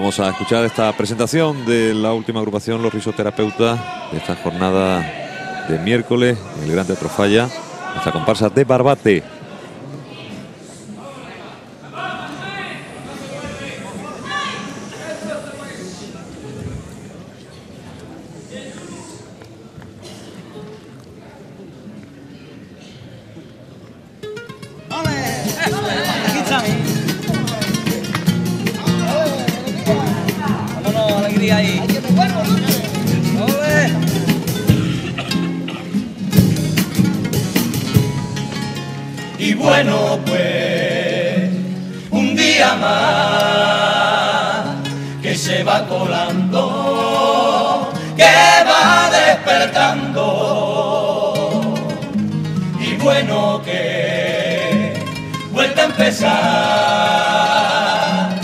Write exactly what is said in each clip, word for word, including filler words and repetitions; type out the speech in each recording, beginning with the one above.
Vamos a escuchar esta presentación de la última agrupación Los Risoterapeutas de esta jornada de miércoles en el Gran Teatro Falla, esta comparsa de Barbate. Y bueno, pues, un día más que se va colando, que va despertando. Y bueno, que vuelta a empezar,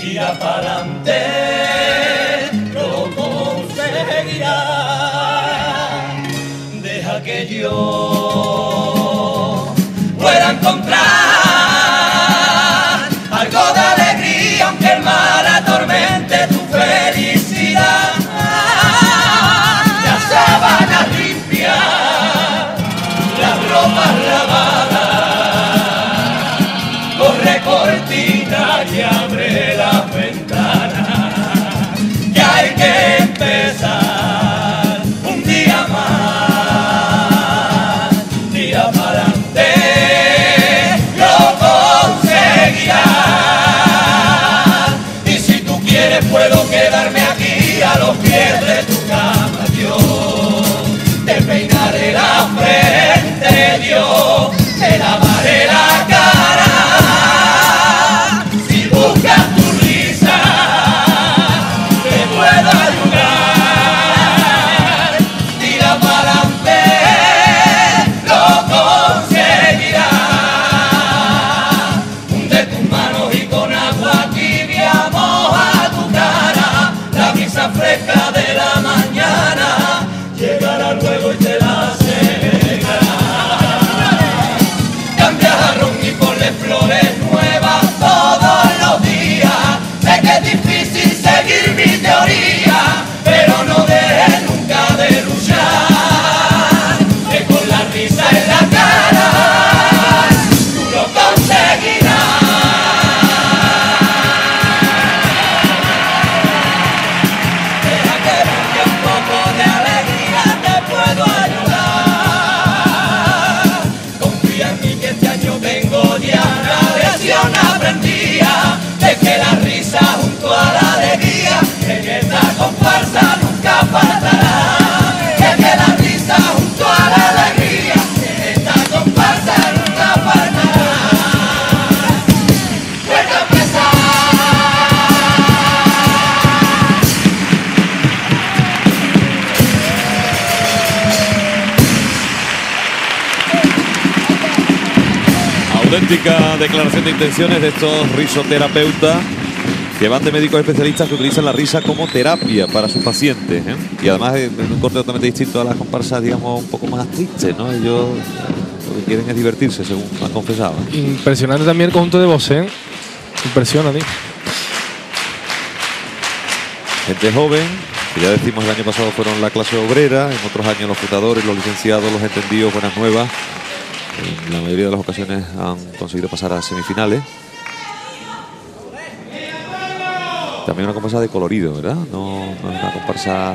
tira para adelante, lo conseguirá. Deja que yo pueda encontrar algo de alegría, aunque el mal atormente tu felicidad. Las sábanas limpias, las ropas lavadas, corre cortina y abre las ventanas, que hay que empezar un día más, día para adelante. Y si tú quieres puedo quedarme aquí a los pies de tu cama. Dios, te peinaré la frente, Dios, te lavaré la cara. Si buscas tu risa, te puedo ayudar. Tira para adelante, lo conseguirás. Hunde tus manos y con agua tibia moja tu cara. La brisa fresca de la mañana llegará luego y te la secará. Cambia jarrón y ponle flores nuevas todos los días. Sé que es difícil seguir mi teoría, pero no dejes nunca de luchar, que con la risa en la cara tú lo conseguirás. Deja que busque un poco de alegría, te puedo ayudar. Confía en mí que este año vengo ya. Una lección aprendida de que la risa junto a la alegría en esta comparsa nunca faltará. De que la risa junto a la alegría en esta comparsa nunca faltará. Vuelve a empezar. Auténtica declaración de intenciones de estos risoterapeutas, que van de médicos especialistas que utilizan la risa como terapia para sus pacientes, ¿eh? Y además en un corte totalmente distinto a las comparsas, digamos, un poco más tristes, ¿no? Ellos eh, lo que quieren es divertirse, según han confesado. Impresionante también el conjunto de voces, ¿eh? Impresiona, tío. Gente joven, que ya decimos el año pasado fueron la clase obrera, en otros años los fundadores, los licenciados, los entendidos, buenas nuevas. En la mayoría de las ocasiones han conseguido pasar a semifinales. También una comparsa de colorido, ¿verdad? No, no es una comparsa...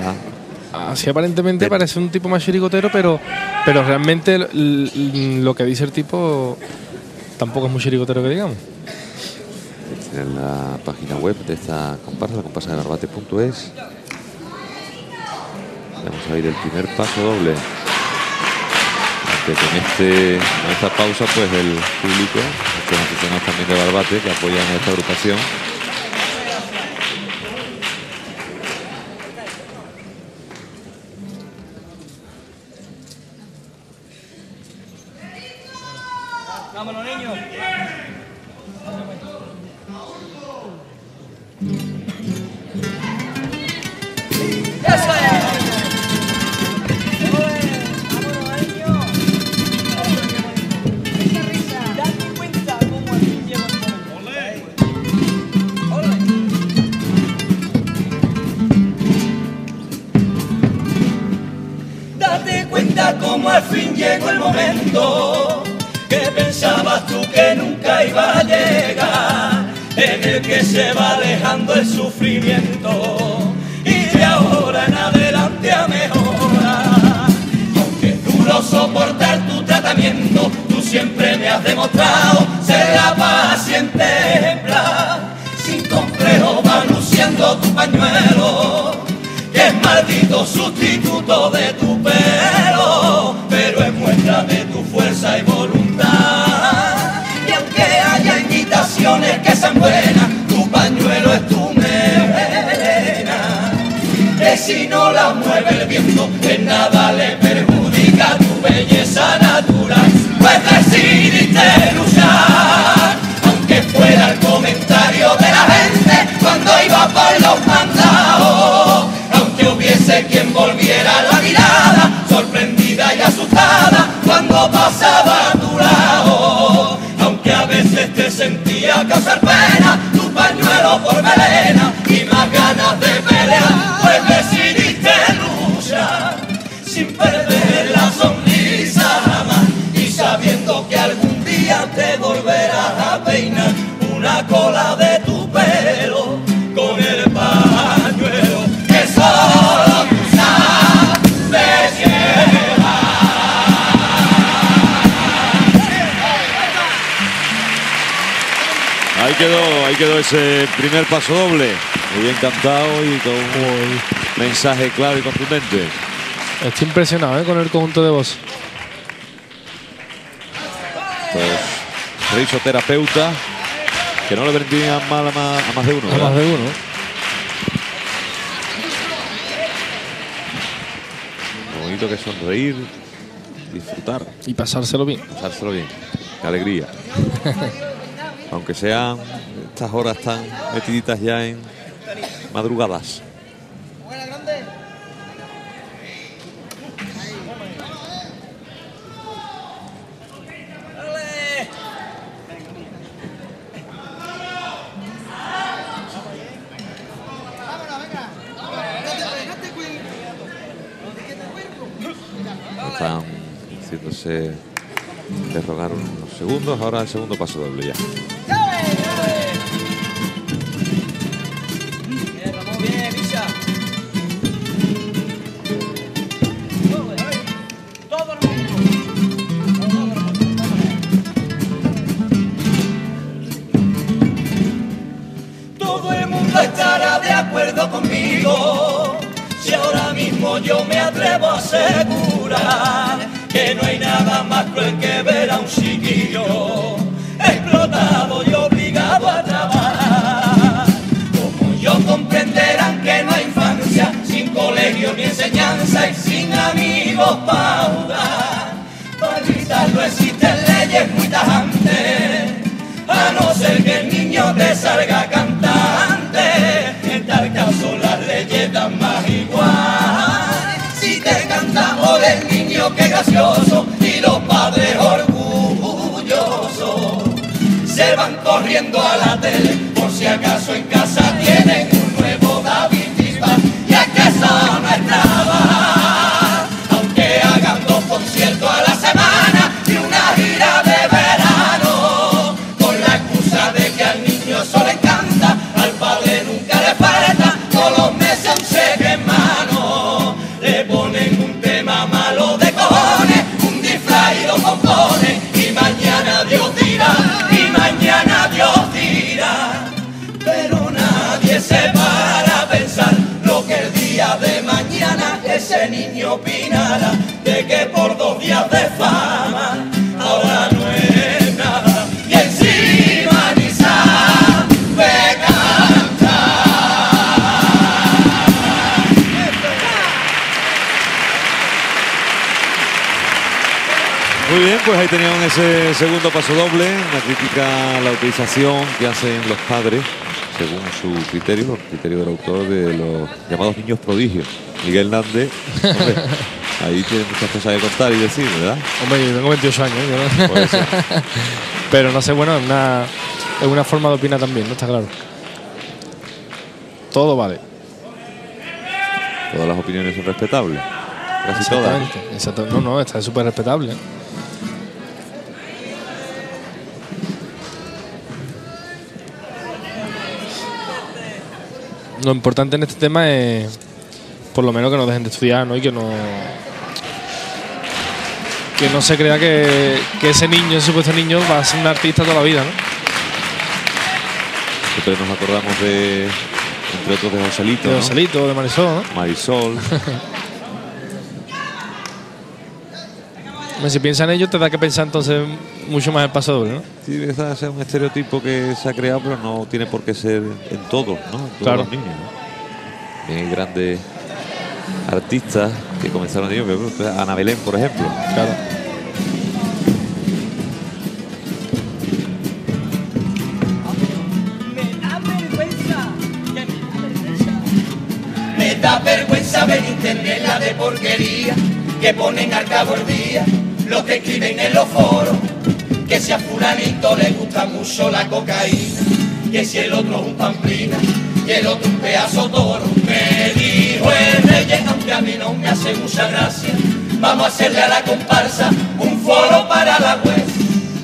Así aparentemente de... parece un tipo más chirigotero, pero, pero realmente lo que dice el tipo tampoco es muy chirigotero que digamos. En la página web de esta comparsa, la comparsa de barbate punto es, vamos a ir el primer paso doble. Que con, este, con esta pausa, pues el público, estos aficionados también de Barbate que apoyan a esta agrupación, mira cómo al fin llegó el momento que pensabas tú que nunca iba a llegar, en el que se va alejando el sufrimiento y de ahora en adelante a mejorar. Aunque es duro soportar tu tratamiento, tú siempre me has demostrado ser la paciente ejemplar. Sin complejo va luciendo tu pañuelo, que es maldito sustituto de tu pelo, pero es muestra de tu fuerza y voluntad. Y aunque haya imitaciones que sean buenas, tu pañuelo es tu melena, que si no la mueve el viento, en nada le perjudica tu belleza natural. Pues decidiste luchar, aunque fuera el comentario de la gente cuando iba por los mandados, sé quien volviera la mirada, sorprendida y asustada cuando pasaba a tu lado. Aunque a veces te sentía causar pena, tu pañuelo por melena y más ganas de pelear, pues decidiste luchar sin perder la sonrisa jamás, y sabiendo que algún día te volverás a peinar una cola de tu pelo con el pañuelo que solo ahí quedó, ahí quedó ese primer paso doble, muy bien cantado y con un mensaje claro y contundente. Estoy impresionado, ¿eh?, con el conjunto de voz. Pues, risoterapeuta, que no le vendría mal a más, a más de uno, ¿verdad? A más de uno. Lo bonito que es sonreír, disfrutar. Y pasárselo bien. Pasárselo bien, qué alegría. Aunque sean estas horas tan metiditas ya en madrugadas. Están haciéndose de rogar unos segundos, ahora el segundo paso doble ya. Todo el mundo estará de acuerdo conmigo si ahora mismo yo me atrevo a asegurar que no hay nada más cruel que ver a un chiquillo explotado y obligado a trabajar. Como yo comprenderán que no hay infancia sin colegio ni enseñanza y sin amigos para jugar. Para gritarlo existen leyes muy tajantes, a no ser que el niño te salga cantante. En tal caso las leyes dan más igual. Si te canta por el niño que gracioso y los padres orgullosos se van corriendo a la tele por si acaso en casa tienen un nuevo David Bisbal. Y es que eso no es nada, aunque hagan dos conciertos a la semana y una gira de verano, con la excusa de que al niño eso le encanta, al padre nunca le falta, todos los meses aún se queman. Dios dirá, y mañana Dios dirá, pero nadie se para a pensar lo que el día de mañana ese niño opinará, de que por dos días de fama ahora no es nada, y encima ni sabe cantar. Muy bien, pues ahí tenían ese segundo paso doble, una crítica a la utilización que hacen los padres, según su criterio, los criterios del autor, de los llamados niños prodigios. Miguel Hernández, hombre, ahí tiene muchas cosas que contar y decir, ¿verdad? Hombre, yo tengo veintiocho años, ¿no? Por eso. Pero no sé, bueno, es una, es una forma de opinar también, ¿no? Está claro. Todo vale. Todas las opiniones son respetables. Casi todas. Exacto. No, no, esta es súper respetable. Lo importante en este tema es, por lo menos, que no dejen de estudiar, ¿no? Y que no, que no se crea que, que ese niño, ese supuesto niño, va a ser un artista toda la vida, ¿no? Siempre nos acordamos de, entre otros, de Rosalito, de Rosalito, ¿no? De Marisol, ¿no? Marisol. Si piensas en ello, te da que pensar entonces mucho más el paso doble, ¿no? Sí, esa es un estereotipo que se ha creado, pero no tiene por qué ser en todos, ¿no? En todos, claro, los niños, ¿no? Bien, hay grandes artistas que comenzaron de ellos, Ana Belén, por ejemplo. Claro. Me da vergüenza, me da vergüenza ver internet la de porquería que ponen al cabo el día. Los que escriben en los foros que si a fulanito le gusta mucho la cocaína, que si el otro es un pamplina y el otro un pedazo toro. Me dijo el rey, aunque a mí no me hace mucha gracia, vamos a hacerle a la comparsa un foro para la web.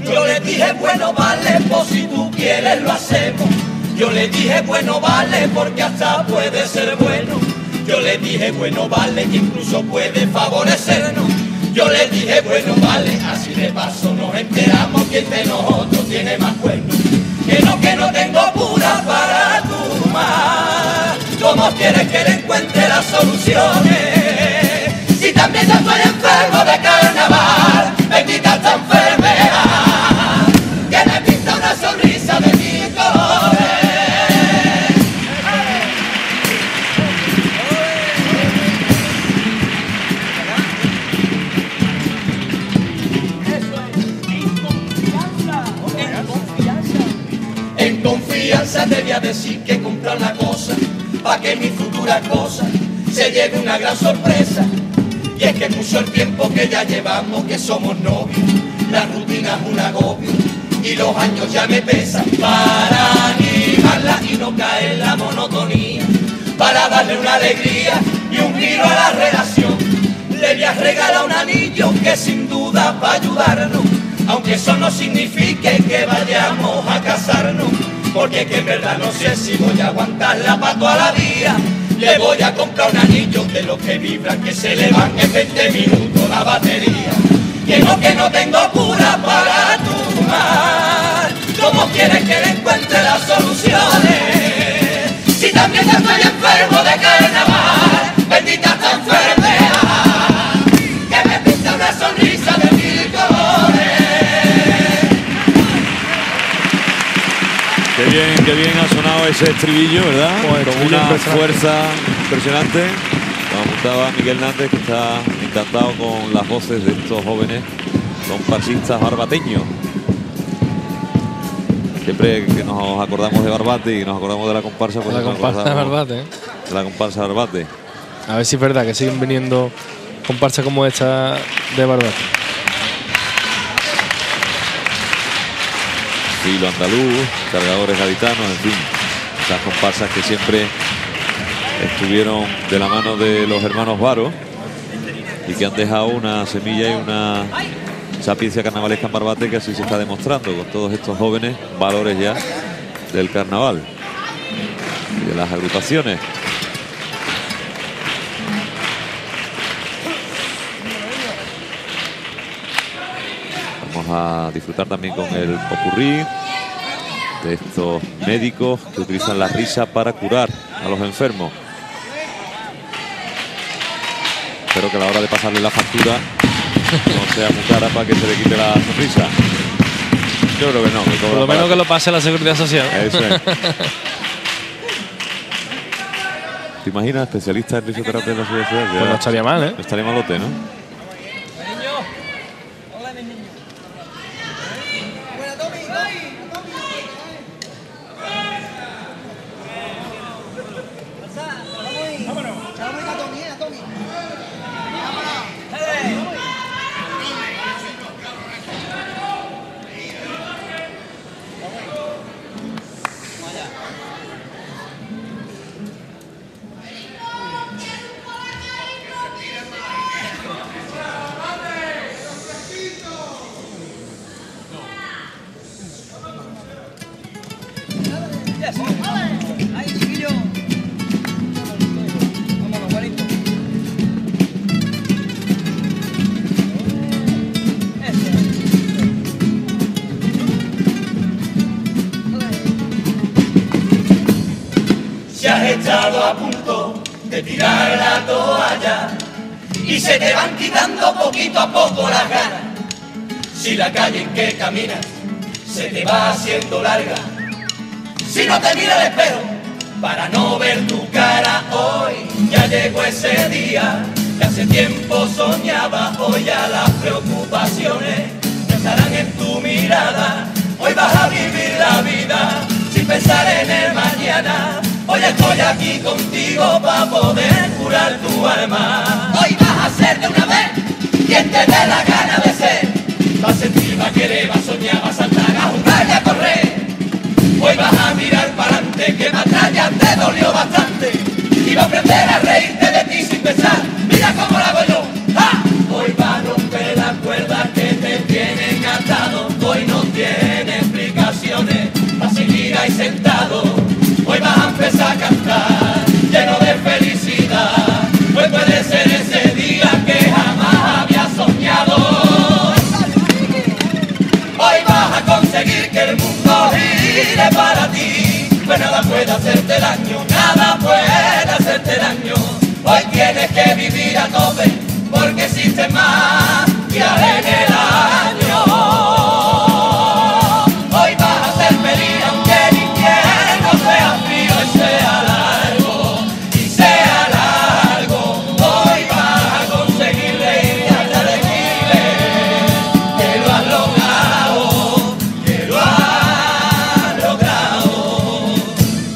Yo le dije, bueno, vale, pues si tú quieres lo hacemos. Yo le dije, bueno, vale, porque hasta puede ser bueno. Yo le dije, bueno, vale, que incluso puede favorecernos. Yo le dije, bueno, vale, así de paso nos enteramos que entre nosotros tiene más cuernos. Que no, que no tengo pura para tu mal. ¿Cómo quieres que le encuentre las soluciones? Si también yo estoy enfermo de carnaval, me quita esta enfermedad que me pinta una sonrisa de mis colores. Te voy a decir que comprar una cosa pa' que mi futura cosa se lleve una gran sorpresa. Y es que mucho el tiempo que ya llevamos que somos novios, la rutina es un agobio y los años ya me pesan. Para animarla y no caer en la monotonía, para darle una alegría y un giro a la relación, le voy a regalar un anillo que sin duda va a ayudarnos, aunque eso no signifique que vayamos a casarnos. Porque que en verdad no sé si voy a aguantarla pa' toda la vida. Le voy a comprar un anillo de los que vibran, que se le van en veinte minutos la batería. Que no, que no tengo cura para tu mal. ¿Cómo quieres que le encuentre las soluciones? Si también ya estoy enfermo de carnaval, bendita esta enfermedad que me pinta una sonrisa de mil colores. Qué bien, qué bien ha sonado ese estribillo, ¿verdad? Pues, con una fuerza impresionante. Nos apuntaba Miguel Hernández, que está encantado con las voces de estos jóvenes comparsistas barbateños. Siempre que nos acordamos de Barbate y nos acordamos de la comparsa, pues la comparsa de Barbate. De la comparsa de Barbate. A ver si es verdad que siguen viniendo comparsas como esta de Barbate. Y lo andaluz, cargadores gaditanos, en fin, esas comparsas que siempre estuvieron de la mano de los hermanos Varo y que han dejado una semilla y una sapiencia carnavalesca en Barbate, que así se está demostrando con todos estos jóvenes valores ya del carnaval y de las agrupaciones. A disfrutar también con el popurrí de estos médicos que utilizan la risa para curar a los enfermos. Espero que a la hora de pasarle la factura no sea muy cara para que se le quite la sonrisa. Yo creo que no. Por lo menos que lo pase la Seguridad Social. Eso es. ¿Te imaginas especialista en risoterapia de la Seguridad Social? Pues no estaría mal, ¿eh? No estaría malote, ¿no? estado a punto de tirar la toalla y se te van quitando poquito a poco las ganas. Si la calle en que caminas se te va haciendo larga, si no te mira el espejo para no ver tu cara, hoy ya llegó ese día que hace tiempo soñaba. Hoy ya las preocupaciones no estarán en tu mirada. Hoy vas a vivir la vida sin pensar en el mañana. Hoy estoy aquí contigo para poder curar tu alma. Hoy vas a ser de una vez quien te dé la gana de ser. Vas a sentir, vas a querer, vas a soñar, vas a saltar, a jugar y a correr. Hoy vas a mirar para adelante, que batalla te dolió bastante. Y vas a aprender a reírte de ti sin pensar, mira cómo lo hago yo. ¡Ah! Hoy vas a romper las cuerdas que te tienen atado. Hoy no tiene explicaciones, vas a seguir ahí sentado. Hoy vas a empezar a cantar, lleno de felicidad. Hoy puede ser ese día que jamás había soñado. Hoy vas a conseguir que el mundo gire para ti. Pues nada puede hacerte daño, nada puede hacerte daño. Hoy tienes que vivir a tope, porque existe más que en el año. Hoy vas a ser feliz aunque el invierno sea frío y sea largo, y sea largo. Hoy vas a conseguir reír y hasta decirle que lo has logrado, que lo has logrado.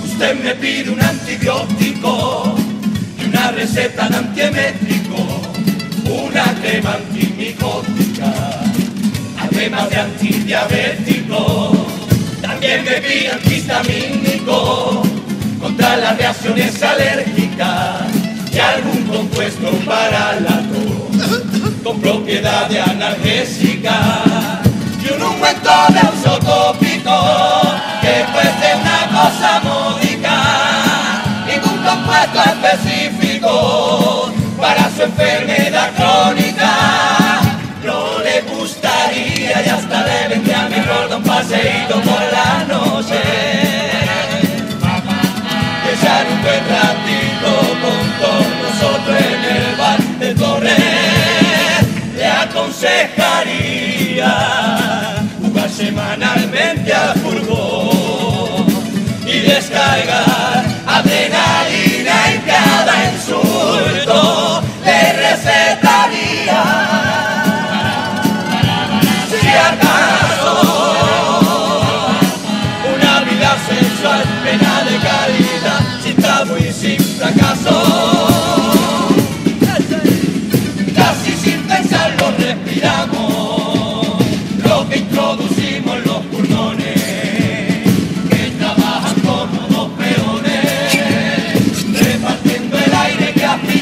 Usted me pide un antibiótico y una receta de antiemétrico, una crema antimicótica, además de antidiabético. También me pide antihistamínico contra las reacciones alérgicas y algún compuesto para la tos con propiedad de analgésica y un ungüento de uso tópico que cueste una cosa módica y con un compuesto específico para su enfermedad crónica. No le gustaría y hasta le vendría mejor dar un paseíto por la noche, echar un buen ratito con todos nosotros en el bar de Torres. Le aconsejaría jugar semanalmente al fútbol y descargar adrenalina en cada insulto. Le recetaría, si acaso, una vida sensual, plena de calidad, sin tabú y sin fracaso. Casi sin pensarlo respiramos lo que introducimos en los pulmones, que trabajan como dos peones, repartiendo el aire que aspiramos.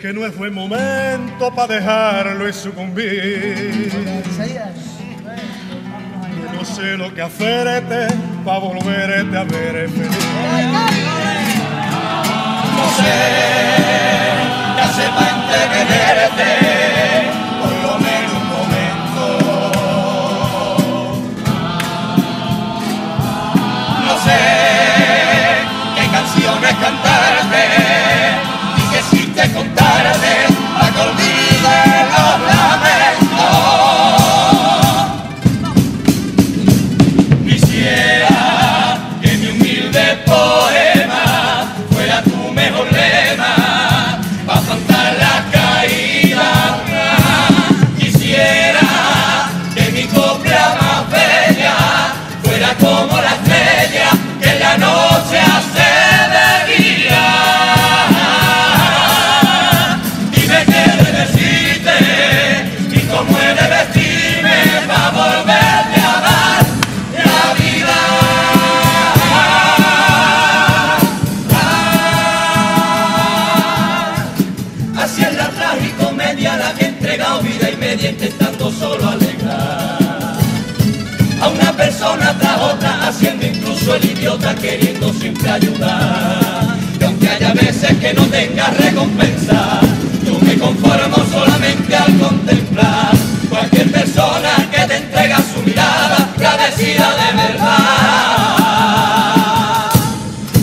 Que no fue momento para dejarlo y sucumbir. Yo no sé lo que hacerte para volverte a ver feliz. No sé qué hacer para entretenerte, por lo menos un momento. hizo el idiota queriendo siempre ayudar. Y aunque haya veces que no tenga recompensa, yo me conformo solamente al contemplar cualquier persona que te entrega su mirada agradecida de verdad.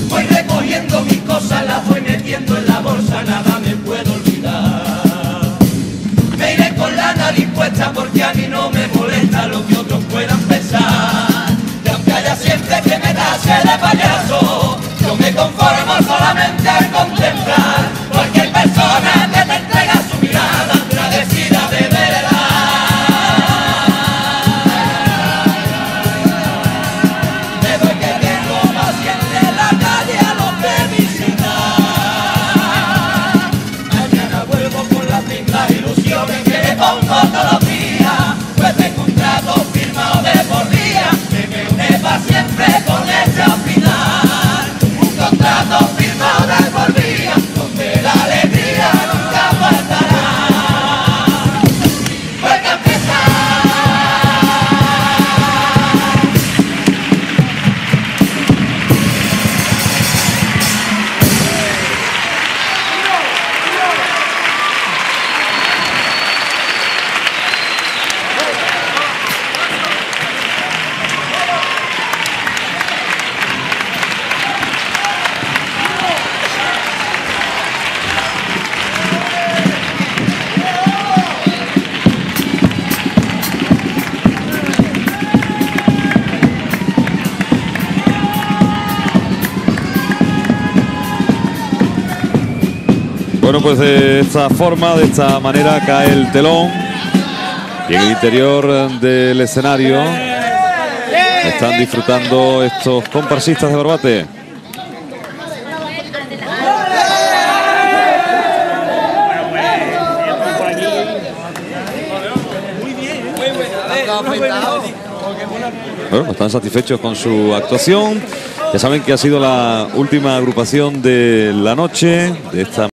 Voy recogiendo mis cosas, las voy metiendo en la bolsa, nada me puedo olvidar. Me iré con la nariz puesta porque a mí no me molesta lo que otros puedan pensar. Siempre que me tase de payaso, yo me conformo solamente al contemplar cualquier persona que te entrega su mirada agradecida de verdad. Me doy que tengo paciente en la calle a los de visitar. Mañana vuelvo con las mismas ilusiones que le pongo todos los días, pues me he encontrado firmado de por día. Siempre con ese final, un contrato firmado de por vida, donde la alegría nunca faltará. Vuelve a Bueno, pues de esta forma, de esta manera, cae el telón y en el interior del escenario están disfrutando estos comparsistas de Barbate. Bueno, están satisfechos con su actuación. Ya saben que ha sido la última agrupación de la noche de esta